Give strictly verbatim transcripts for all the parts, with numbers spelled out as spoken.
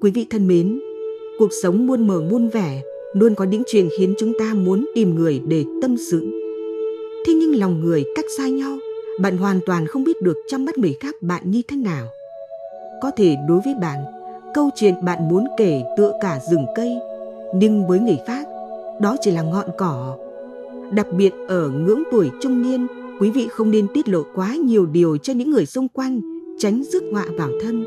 Quý vị thân mến, cuộc sống muôn mờ muôn vẻ luôn có những chuyện khiến chúng ta muốn tìm người để tâm sự. Thế nhưng lòng người cách xa nhau, bạn hoàn toàn không biết được trong mắt người khác bạn như thế nào. Có thể đối với bạn, câu chuyện bạn muốn kể tựa cả rừng cây, nhưng với người khác, đó chỉ là ngọn cỏ. Đặc biệt ở ngưỡng tuổi trung niên, quý vị không nên tiết lộ quá nhiều điều cho những người xung quanh, tránh rước họa vào thân.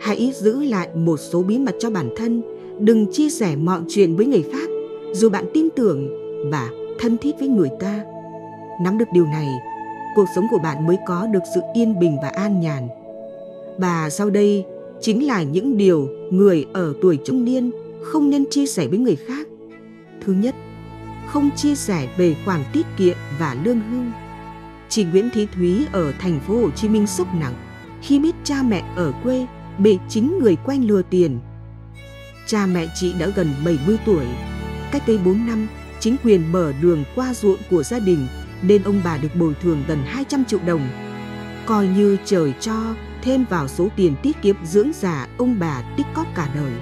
Hãy giữ lại một số bí mật cho bản thân, đừng chia sẻ mọi chuyện với người khác, dù bạn tin tưởng và thân thiết với người ta. Nắm được điều này, cuộc sống của bạn mới có được sự yên bình và an nhàn. Và sau đây chính là những điều người ở tuổi trung niên không nên chia sẻ với người khác. Thứ nhất, không chia sẻ về khoản tiết kiệm và lương hưu. Chị Nguyễn Thị Thúy ở thành phố Hồ Chí Minh sốc nặng khi biết cha mẹ ở quê bị chính người quen lừa tiền. Cha mẹ chị đã gần bảy mươi tuổi. Cách đây bốn năm, chính quyền mở đường qua ruộng của gia đình nên ông bà được bồi thường gần hai trăm triệu đồng. Coi như trời cho, thêm vào số tiền tiết kiệm dưỡng già ông bà tích cóp cả đời.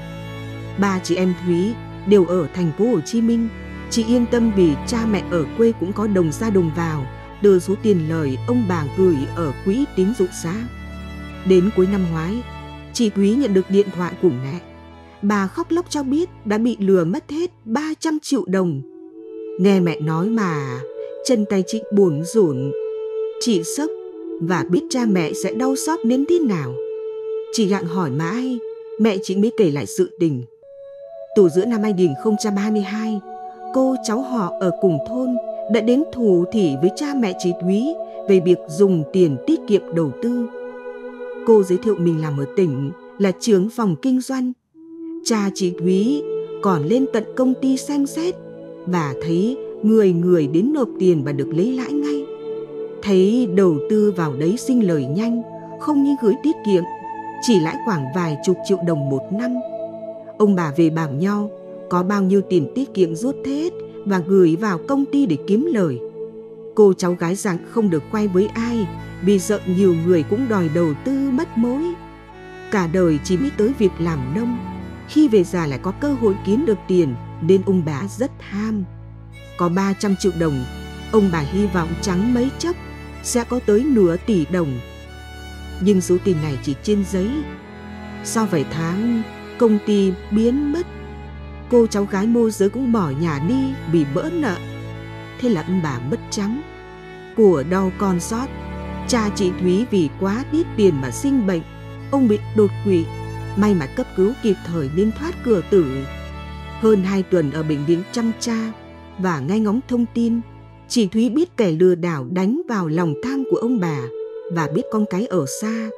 Ba chị em Thúy đều ở thành phố Hồ Chí Minh. Chị yên tâm vì cha mẹ ở quê cũng có đồng ra đồng vào từ số tiền lời ông bà gửi ở quỹ tín dụng xã. Đến cuối năm ngoái, chị Thúy nhận được điện thoại của mẹ. Bà khóc lóc cho biết đã bị lừa mất hết ba trăm triệu đồng. Nghe mẹ nói mà chân tay chị buồn rủn. Chị sốc và biết cha mẹ sẽ đau xót đến thế nào. Chị gặng hỏi mãi, mẹ chị mới kể lại sự tình. Từ giữa năm hai không ba hai, cô cháu họ ở cùng thôn đã đến thủ thỉ với cha mẹ chị Thúy về việc dùng tiền tiết kiệm đầu tư. Cô giới thiệu mình làm ở tỉnh, là trưởng phòng kinh doanh. Cha chị Thúy còn lên tận công ty xem xét và thấy người người đến nộp tiền và được lấy lãi ngay. Thấy đầu tư vào đấy sinh lời nhanh, không như gửi tiết kiệm, chỉ lãi khoảng vài chục triệu đồng một năm. Ông bà về bảo nhau có bao nhiêu tiền tiết kiệm rút hết và gửi vào công ty để kiếm lời. Cô cháu gái rằng không được khoe với ai vì sợ nhiều người cũng đòi đầu tư mất mối. Cả đời chỉ biết tới việc làm nông, khi về già lại có cơ hội kiếm được tiền nên ông bà rất ham. Có ba trăm triệu đồng, ông bà hy vọng trắng mấy chốc sẽ có tới nửa tỷ đồng. Nhưng số tiền này chỉ trên giấy. Sau vài tháng, công ty biến mất. Cô cháu gái môi giới cũng bỏ nhà đi vì bỡ nợ. Thế là ông bà mất trắng. Của đau con sót, cha chị Thúy vì quá ít tiền mà sinh bệnh. Ông bị đột quỵ, may mà cấp cứu kịp thời nên thoát cửa tử. Hơn hai tuần ở bệnh viện chăm cha và nghe ngóng thông tin, chị Thúy biết kẻ lừa đảo đánh vào lòng tham của ông bà và biết con cái ở xa.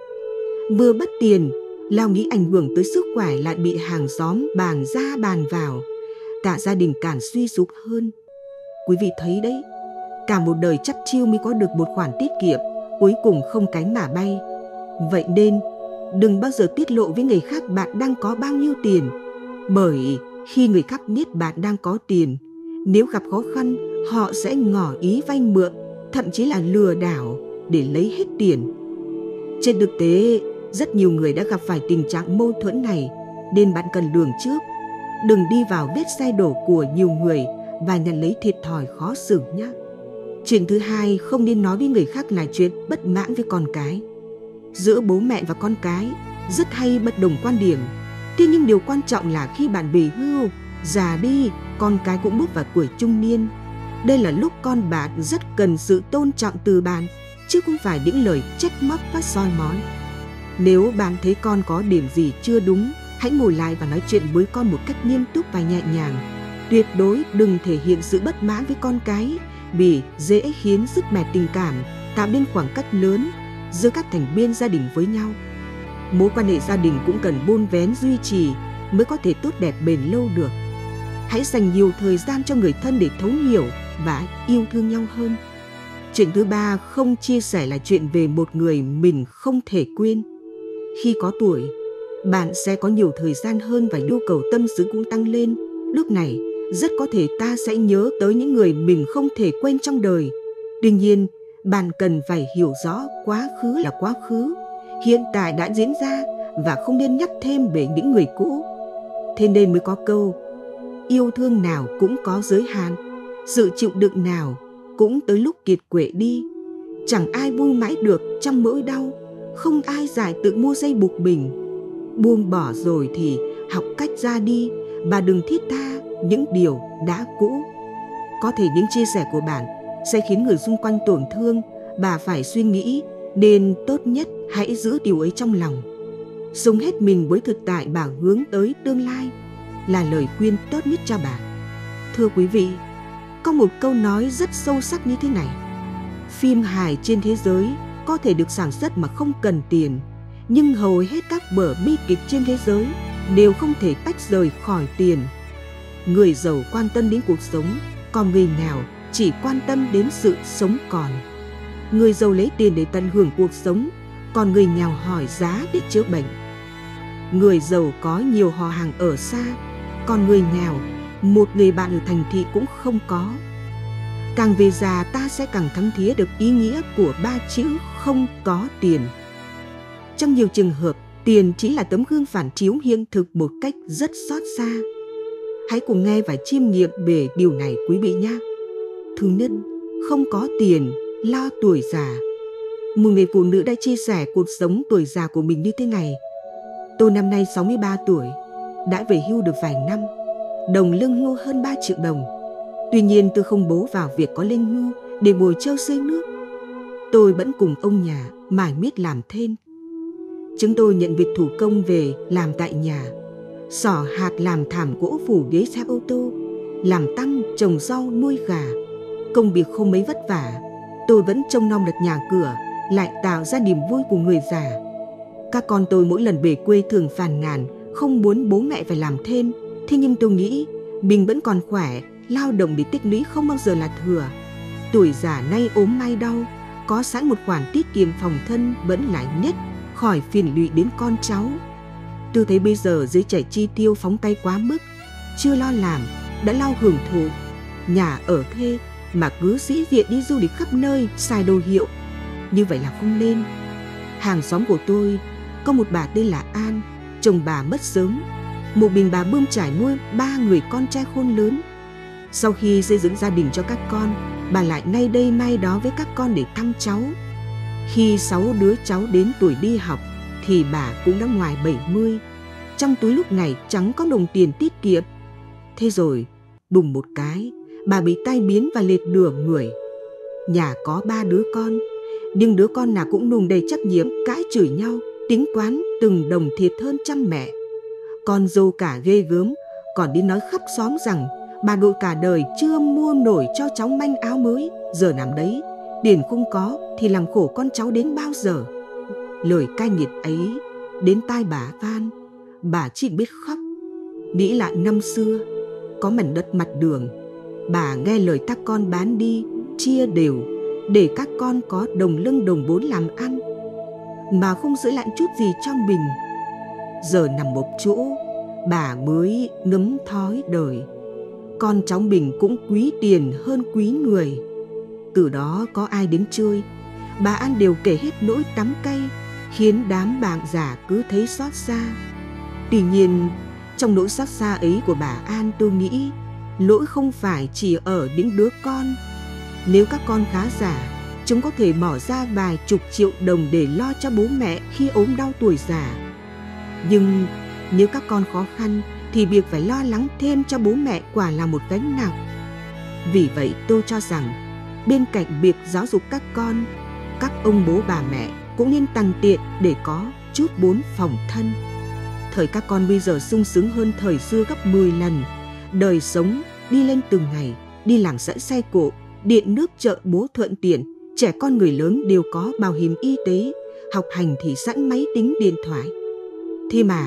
Vừa mất tiền, lo nghĩ ảnh hưởng tới sức khỏe lại bị hàng xóm bàn ra bàn vào, cả gia đình càng suy sụp hơn. Quý vị thấy đấy, cả một đời chắt chiu mới có được một khoản tiết kiệm, cuối cùng không cánh mà bay. Vậy nên, đừng bao giờ tiết lộ với người khác bạn đang có bao nhiêu tiền, bởi khi người khác biết bạn đang có tiền, nếu gặp khó khăn, họ sẽ ngỏ ý vay mượn, thậm chí là lừa đảo để lấy hết tiền. Trên thực tế, rất nhiều người đã gặp phải tình trạng mâu thuẫn này, nên bạn cần lường trước. Đừng đi vào vết xe đổ của nhiều người và nhận lấy thiệt thòi khó xử nhé. Chuyện thứ hai, không nên nói với người khác là chuyện bất mãn với con cái. Giữa bố mẹ và con cái rất hay bất đồng quan điểm. Thế nhưng điều quan trọng là khi bạn về hưu, già đi, con cái cũng bước vào tuổi trung niên. Đây là lúc con bạn rất cần sự tôn trọng từ bạn, chứ không phải những lời trách móc và soi mói. Nếu bạn thấy con có điểm gì chưa đúng, hãy ngồi lại và nói chuyện với con một cách nghiêm túc và nhẹ nhàng. Tuyệt đối đừng thể hiện sự bất mãn với con cái, vì dễ khiến sức mẻ tình cảm, tạo nên khoảng cách lớn giữa các thành viên gia đình với nhau. Mối quan hệ gia đình cũng cần vun vén duy trì mới có thể tốt đẹp bền lâu được. Hãy dành nhiều thời gian cho người thân để thấu hiểu và yêu thương nhau hơn. Chuyện thứ ba, không chia sẻ là chuyện về một người mình không thể quên. Khi có tuổi, bạn sẽ có nhiều thời gian hơn và nhu cầu tâm sự cũng tăng lên. Lúc này, rất có thể ta sẽ nhớ tới những người mình không thể quên trong đời. Tuy nhiên, bạn cần phải hiểu rõ quá khứ là quá khứ, hiện tại đã diễn ra và không nên nhắc thêm về những người cũ. Thế nên mới có câu, yêu thương nào cũng có giới hạn, sự chịu đựng nào cũng tới lúc kiệt quệ đi. Chẳng ai vui mãi được trong nỗi đau, không ai giải tự mua dây buộc mình. Buông bỏ rồi thì học cách ra đi và đừng thiết tha những điều đã cũ. Có thể những chia sẻ của bạn sẽ khiến người xung quanh tổn thương và phải suy nghĩ, nên tốt nhất hãy giữ điều ấy trong lòng. Sống hết mình với thực tại và hướng tới tương lai là lời khuyên tốt nhất cho bạn. Thưa quý vị, có một câu nói rất sâu sắc như thế này. Phim hài trên thế giới có thể được sản xuất mà không cần tiền, nhưng hầu hết các vở bi kịch trên thế giới đều không thể tách rời khỏi tiền. Người giàu quan tâm đến cuộc sống, còn người nghèo chỉ quan tâm đến sự sống còn. Người giàu lấy tiền để tận hưởng cuộc sống, còn người nghèo hỏi giá để chữa bệnh. Người giàu có nhiều họ hàng ở xa, còn người nghèo một người bạn ở thành thị cũng không có. Càng về già ta sẽ càng thấm thía được ý nghĩa của ba chữ không có tiền. Trong nhiều trường hợp, tiền chính là tấm gương phản chiếu hiện thực một cách rất xót xa. Hãy cùng nghe và chiêm nghiệm về điều này quý vị nhé. Thứ nhất, không có tiền, lo tuổi già. Một người phụ nữ đã chia sẻ cuộc sống tuổi già của mình như thế này. Tôi năm nay sáu mươi ba tuổi, đã về hưu được vài năm, đồng lương hưu hơn ba triệu đồng. Tuy nhiên tôi không bố vào việc có lương hưu để bồi trâu xây nước. Tôi vẫn cùng ông nhà mải miết làm thêm. Chúng tôi nhận việc thủ công về làm tại nhà, xỏ hạt làm thảm gỗ phủ ghế xe ô tô, làm tăng trồng rau nuôi gà. Công việc không mấy vất vả, tôi vẫn trông nom được nhà cửa, lại tạo ra niềm vui của người già. Các con tôi mỗi lần về quê thường phàn nàn, không muốn bố mẹ phải làm thêm. Thế nhưng tôi nghĩ mình vẫn còn khỏe, lao động để tích lũy không bao giờ là thừa. Tuổi già nay ốm may đau, có sẵn một khoản tiết kiệm phòng thân vẫn là nhất, khỏi phiền lụy đến con cháu. Tôi thấy bây giờ giới trẻ chi tiêu phóng tay quá mức, chưa lo làm đã lo hưởng thụ, nhà ở thuê mà cứ sĩ diện đi du lịch khắp nơi, xài đồ hiệu. Như vậy là không nên. Hàng xóm của tôi có một bà tên là An, chồng bà mất sớm. Một mình bà bươn trải nuôi ba người con trai khôn lớn. Sau khi xây dựng gia đình cho các con, bà lại nay đây mai đó với các con để thăm cháu. Khi sáu đứa cháu đến tuổi đi học thì bà cũng đã ngoài bảy mươi. Trong túi lúc này chẳng có đồng tiền tiết kiệm. Thế rồi, đùng một cái, bà bị tai biến và liệt nửa người. Nhà có ba đứa con, nhưng đứa con nào cũng nùng đầy trách nhiệm, cãi chửi nhau, tính toán từng đồng thiệt hơn cha mẹ. Con dâu cả ghê gớm, còn đi nói khắp xóm rằng bà nội cả đời chưa mua nổi cho cháu manh áo mới, giờ nằm đấy, tiền không có thì làm khổ con cháu đến bao giờ. Lời cay nghiệt ấy đến tai bà Phan, bà chỉ biết khóc. Nghĩ lại năm xưa, có mảnh đất mặt đường, bà nghe lời các con bán đi, chia đều, để các con có đồng lương đồng vốn làm ăn, mà không giữ lại chút gì cho mình. Giờ nằm một chỗ, bà mới ngấm thói đời. Con cháu mình cũng quý tiền hơn quý người. Từ đó có ai đến chơi, bà An đều kể hết nỗi đắng cay, khiến đám bạn già cứ thấy xót xa. Tuy nhiên, trong nỗi xót xa ấy của bà An, tôi nghĩ lỗi không phải chỉ ở những đứa con. Nếu các con khá giả, chúng có thể bỏ ra vài chục triệu đồng để lo cho bố mẹ khi ốm đau tuổi già. Nhưng nếu các con khó khăn thì việc phải lo lắng thêm cho bố mẹ quả là một gánh nặng. Vì vậy tôi cho rằng bên cạnh việc giáo dục các con, các ông bố bà mẹ cũng nên tăng tiện để có chút vốn phòng thân. Thời các con bây giờ sung sướng hơn thời xưa gấp mười lần. Đời sống đi lên từng ngày, đi làm sẵn xe cộ, điện nước chợ bố thuận tiện, trẻ con người lớn đều có bảo hiểm y tế, học hành thì sẵn máy tính điện thoại. Thế mà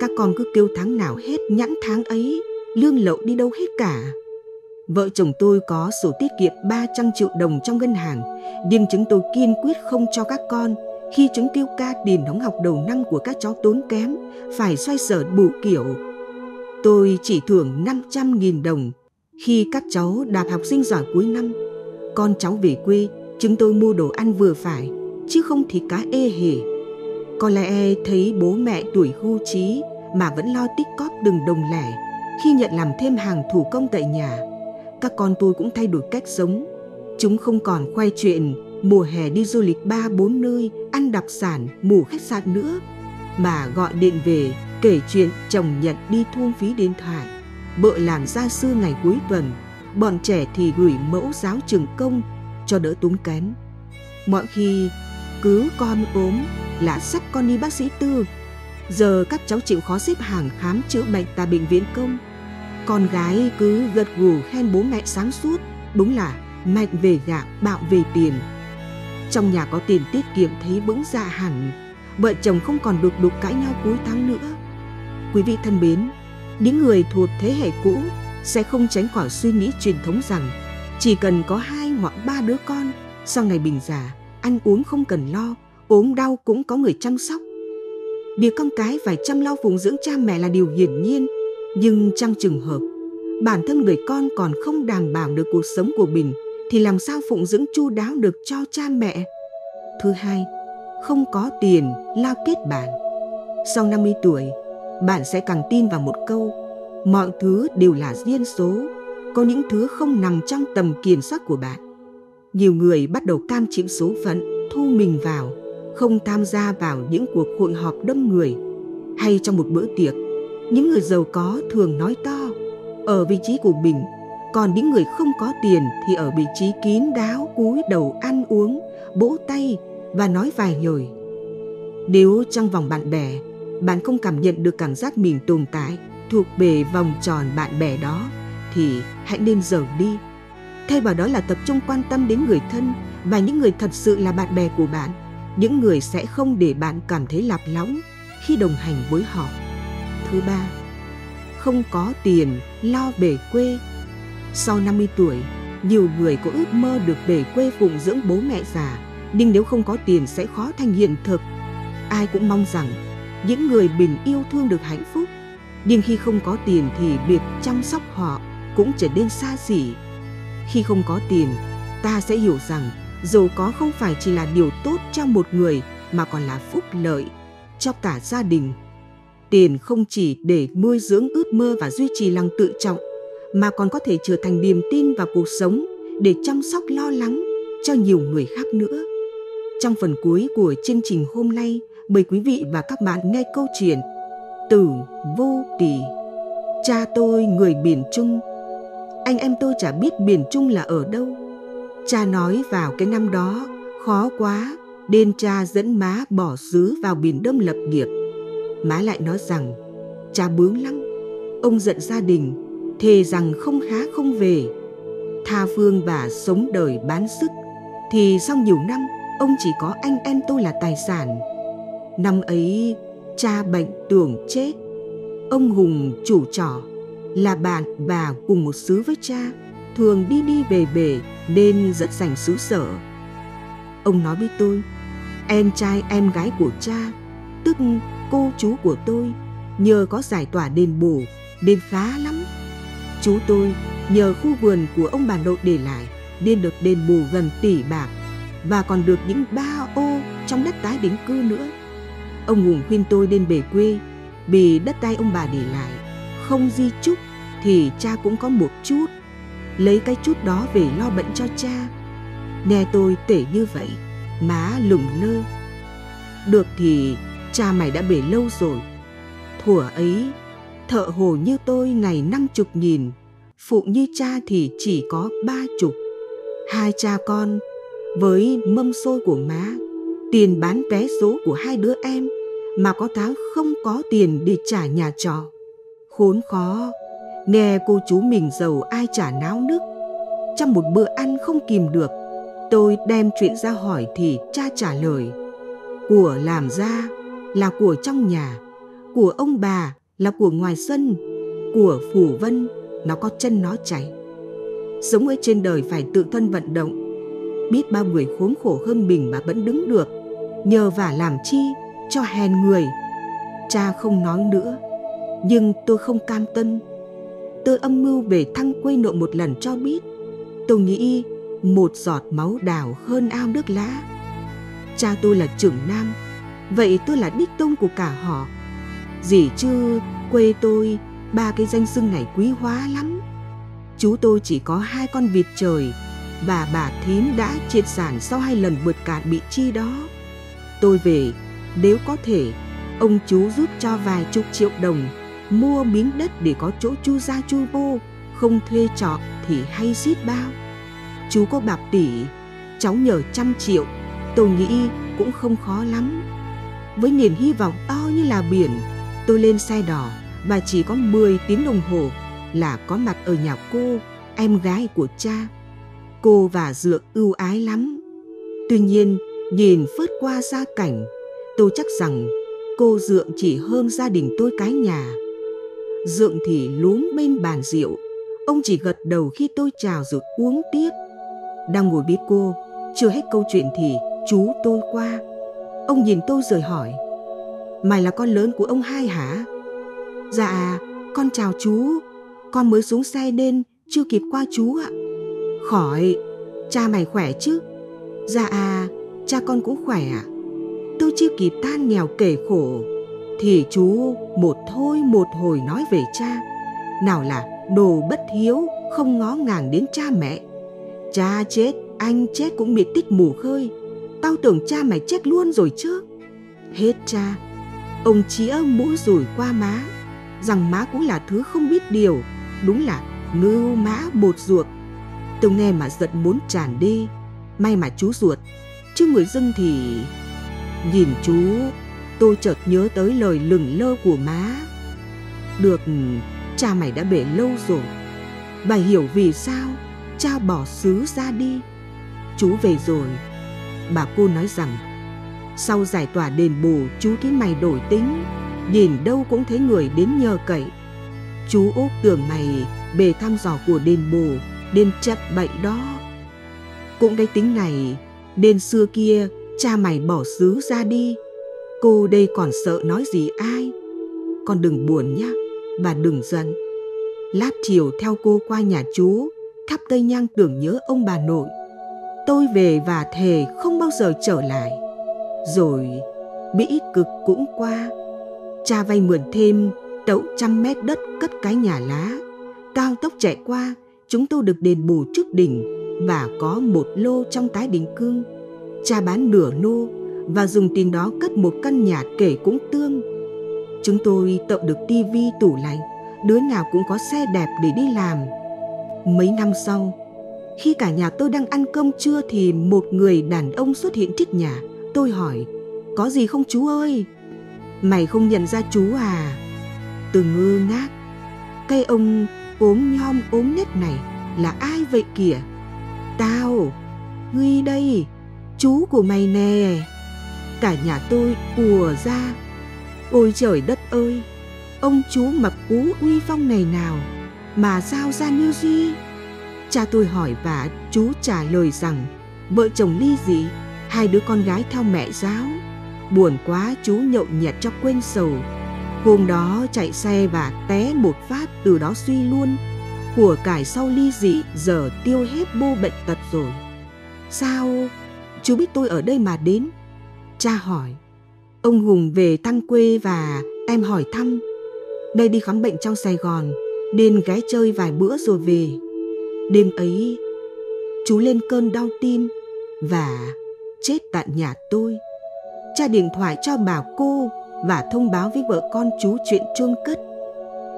các con cứ kêu tháng nào hết nhãn tháng ấy, lương lậu đi đâu hết cả. Vợ chồng tôi có sổ tiết kiệm ba trăm triệu đồng trong ngân hàng, nhưng chúng tôi kiên quyết không cho các con. Khi chúng kêu ca tiền đóng học đầu năm của các cháu tốn kém, phải xoay sở bù kiểu. Tôi chỉ thưởng năm trăm nghìn đồng. Khi các cháu đạt học sinh giỏi cuối năm, con cháu về quê, chúng tôi mua đồ ăn vừa phải, chứ không thì cá ê hề. Có lẽ thấy bố mẹ tuổi hưu trí mà vẫn lo tích cóp từng đồng lẻ, khi nhận làm thêm hàng thủ công tại nhà, các con tôi cũng thay đổi cách sống. Chúng không còn khoe chuyện mùa hè đi du lịch ba bốn nơi, ăn đặc sản, ngủ khách sạn nữa, mà gọi điện về kể chuyện chồng nhận đi thuông phí điện thoại, vợ làm gia sư ngày cuối tuần, bọn trẻ thì gửi mẫu giáo trường công cho đỡ túng kém. Mọi khi cứ con ốm là sắp con đi bác sĩ tư, giờ các cháu chịu khó xếp hàng khám chữa bệnh tại bệnh viện công. Con gái cứ gật gù khen bố mẹ sáng suốt, đúng là mạnh về gạo, bạo về tiền. Trong nhà có tiền tiết kiệm thấy vững dạ hẳn, vợ chồng không còn đục đục cãi nhau cuối tháng nữa. Quý vị thân mến, những người thuộc thế hệ cũ sẽ không tránh khỏi suy nghĩ truyền thống rằng chỉ cần có hai hoặc ba đứa con, sau này mình già, ăn uống không cần lo, ốm đau cũng có người chăm sóc. Điều con cái phải chăm lo phụng dưỡng cha mẹ là điều hiển nhiên, nhưng trong trường hợp bản thân người con còn không đảm bảo được cuộc sống của mình thì làm sao phụng dưỡng chu đáo được cho cha mẹ. Thứ hai, không có tiền lao kết bạn. Sau năm mươi tuổi, bạn sẽ càng tin vào một câu: mọi thứ đều là duyên số, có những thứ không nằm trong tầm kiểm soát của bạn. Nhiều người bắt đầu cam chịu số phận, thu mình vào, không tham gia vào những cuộc hội họp đông người. Hay trong một bữa tiệc, những người giàu có thường nói to ở vị trí của mình, còn những người không có tiền thì ở vị trí kín đáo, cúi đầu ăn uống, vỗ tay và nói vài nhồi. Nếu trong vòng bạn bè, bạn không cảm nhận được cảm giác mình tồn tại, thuộc về vòng tròn bạn bè đó, thì hãy nên rời đi. Thay vào đó là tập trung quan tâm đến người thân và những người thật sự là bạn bè của bạn, những người sẽ không để bạn cảm thấy lạc lõng khi đồng hành với họ. Thứ ba, không có tiền lo về quê. Sau năm mươi tuổi, nhiều người có ước mơ được về quê phụng dưỡng bố mẹ già, nhưng nếu không có tiền sẽ khó thành hiện thực. Ai cũng mong rằng những người mình yêu thương được hạnh phúc, nhưng khi không có tiền thì việc chăm sóc họ cũng trở nên xa xỉ. Khi không có tiền, ta sẽ hiểu rằng giàu có không phải chỉ là điều tốt cho một người mà còn là phúc lợi cho cả gia đình. Tiền không chỉ để nuôi dưỡng ước mơ và duy trì lòng tự trọng, mà còn có thể trở thành niềm tin vào cuộc sống để chăm sóc lo lắng cho nhiều người khác nữa. Trong phần cuối của chương trình hôm nay, mời quý vị và các bạn nghe câu chuyện Tử Vô Tỳ. Cha tôi người miền Trung, anh em tôi chả biết miền Trung là ở đâu. Cha nói vào cái năm đó khó quá, nên cha dẫn má bỏ xứ vào miền Đông lập nghiệp. Má lại nói rằng cha bướng lắm. Ông giận gia đình, thề rằng không khá không về. Tha phương và sống đời bán sức, thì sau nhiều năm ông chỉ có anh em tôi là tài sản. Năm ấy cha bệnh tưởng chết. Ông Hùng chủ trọ là bạn và cùng một xứ với cha, thường đi đi về về nên rất rành xứ sở. Ông nói với tôi, em trai em gái của cha, tức cô chú của tôi, nhờ có giải tỏa đền bù nên khá lắm. Chú tôi nhờ khu vườn của ông bà nội để lại nên được đền bù gần tỷ bạc, và còn được những ba ô trong đất tái định cư nữa. Ông Hùng khuyên tôi nên về quê, vì đất đai ông bà để lại không di chúc thì cha cũng có một chút, lấy cái chút đó về lo bệnh cho cha. Nghe tôi tể như vậy, má lủng lơ, được thì cha mày đã về lâu rồi. Thuở ấy thợ hồ như tôi ngày năm chục nghìn, phụ như cha thì chỉ có ba chục. Hai cha con với mâm xôi của má, tiền bán vé số của hai đứa em, mà có tháng không có tiền để trả nhà trọ. Khốn khó, nghe cô chú mình giàu ai chả náo nức. Trong một bữa ăn không kìm được, tôi đem chuyện ra hỏi thì cha trả lời, của làm ra là của trong nhà, của ông bà là của ngoài sân, của phù vân, nó có chân nó chảy. Sống ở trên đời phải tự thân vận động. Biết bao người khốn khổ hơn mình mà vẫn đứng được, nhờ vả làm chi cho hèn người. Cha không nói nữa, nhưng tôi không cam tâm. Tôi âm mưu về thăng quê nội một lần cho biết. Tôi nghĩ một giọt máu đào hơn ao nước lá. Cha tôi là trưởng nam, vậy tôi là đích tông của cả họ. Dỉ chứ quê tôi ba cái danh xưng này quý hóa lắm. Chú tôi chỉ có hai con vịt trời, bà bà Thím đã triệt sản sau hai lần bượt cạn bị chi đó. Tôi về, nếu có thể, ông chú giúp cho vài chục triệu đồng, mua miếng đất để có chỗ chu ra chu vô, không thuê trọ thì hay xít bao. Chú có bạc tỷ, cháu nhờ trăm triệu, tôi nghĩ cũng không khó lắm. Với niềm hy vọng to như là biển, tôi lên xe đỏ và chỉ có mười tiếng đồng hồ là có mặt ở nhà cô, em gái của cha. Cô và Dượng ưu ái lắm. Tuy nhiên, nhìn phớt qua gia cảnh, tôi chắc rằng cô Dượng chỉ hơn gia đình tôi cái nhà. Dượng thì lúm bên bàn rượu, ông chỉ gật đầu khi tôi chào rồi uống tiếp. Đang ngồi với cô, chưa hết câu chuyện thì chú tôi qua. Ông nhìn tôi rồi hỏi: "Mày là con lớn của ông hai hả?" "Dạ, con chào chú. Con mới xuống xe nên chưa kịp qua chú ạ." Khỏi: "Cha mày khỏe chứ?" "Dạ, cha con cũng khỏe ạ." Tôi chưa kịp than nghèo kể khổ thì chú một thôi một hồi nói về cha. Nào là đồ bất hiếu, không ngó ngàng đến cha mẹ. Cha chết, anh chết cũng bị tích mù khơi. Tao tưởng cha mày chết luôn rồi chứ. Hết cha. Ông chĩa mũi rủi qua má, rằng má cũng là thứ không biết điều. Đúng là ngưu mã bột ruột. Tôi nghe mà giận muốn tràn đi. May mà chú ruột, chứ người dưng thì... Nhìn chú, tôi chợt nhớ tới lời lừng lơ của má: "Được, cha mày đã bể lâu rồi. Bà hiểu vì sao cha bỏ xứ ra đi." Chú về rồi, bà cô nói rằng: "Sau giải tỏa đền bù, chú thấy mày đổi tính, nhìn đâu cũng thấy người đến nhờ cậy. Chú úc tưởng mày bề thăm dò của đền bù nên chật bậy đó. Cũng cái tính này nên xưa kia cha mày bỏ xứ ra đi. Cô đây còn sợ nói gì ai. Con đừng buồn nhá, bà đừng giận." Lát chiều theo cô qua nhà chú, thắp cây nhang tưởng nhớ ông bà nội. Tôi về và thề không bao giờ trở lại. Rồi bĩ cực cũng qua. Cha vay mượn thêm tậu trăm mét đất cất cái nhà lá. Cao tốc chạy qua, chúng tôi được đền bù trước đỉnh và có một lô trong tái định cư. Cha bán nửa lô và dùng tiền đó cất một căn nhà kể cũng tương. Chúng tôi tậu được tivi, tủ lạnh, đứa nào cũng có xe đẹp để đi làm. Mấy năm sau, khi cả nhà tôi đang ăn cơm trưa thì một người đàn ông xuất hiện trước nhà. Tôi hỏi: "Có gì không chú ơi?" "Mày không nhận ra chú à?" Tôi ngơ ngác. Cái ông ốm nhom ốm nết này là ai vậy kìa? "Tao, Huy đây, chú của mày nè." Cả nhà tôi ùa ra. Ôi trời đất ơi, ông chú mập ú uy phong này nào mà giao ra như gì? Cha tôi hỏi và chú trả lời rằng vợ chồng ly dị, hai đứa con gái theo mẹ giáo. Buồn quá, chú nhậu nhẹt cho quên sầu. Hôm đó chạy xe và té một phát, từ đó suy luôn. Của cải sau ly dị giờ tiêu hết vô bệnh tật rồi. "Sao chú biết tôi ở đây mà đến?" Cha hỏi. "Ông Hùng về thăm quê và em hỏi thăm. Đây đi khám bệnh trong Sài Gòn nên ghé chơi vài bữa rồi về. Đêm ấy chú lên cơn đau tim và chết tại nhà tôi." Cha điện thoại cho bà cô và thông báo với vợ con chú chuyện chôn cất.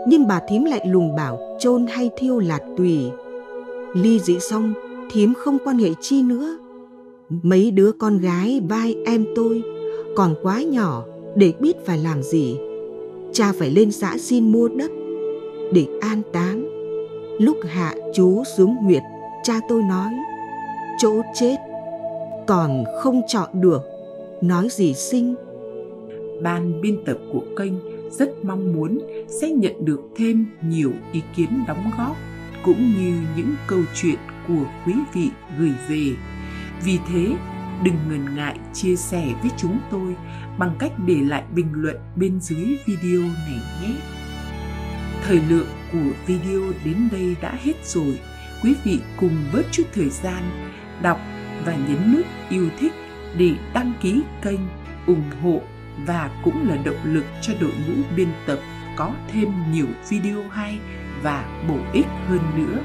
Nhưng bà Thím lại lùng bảo chôn hay thiêu là tùy. Ly dị xong, Thím không quan hệ chi nữa. Mấy đứa con gái vai em tôi còn quá nhỏ để biết phải làm gì. Cha phải lên xã xin mua đất để an táng. Lúc hạ chú xuống huyệt, cha tôi nói: "Chỗ chết còn không chọn được, nói gì sinh." Ban biên tập của kênh rất mong muốn sẽ nhận được thêm nhiều ý kiến đóng góp cũng như những câu chuyện của quý vị gửi về. Vì thế, đừng ngần ngại chia sẻ với chúng tôi bằng cách để lại bình luận bên dưới video này nhé. Thời lượng của video đến đây đã hết rồi. Quý vị cùng bớt chút thời gian đọc và nhấn nút yêu thích để đăng ký kênh ủng hộ và cũng là động lực cho đội ngũ biên tập có thêm nhiều video hay và bổ ích hơn nữa.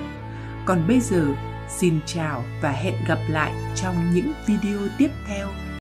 Còn bây giờ, xin chào và hẹn gặp lại trong những video tiếp theo.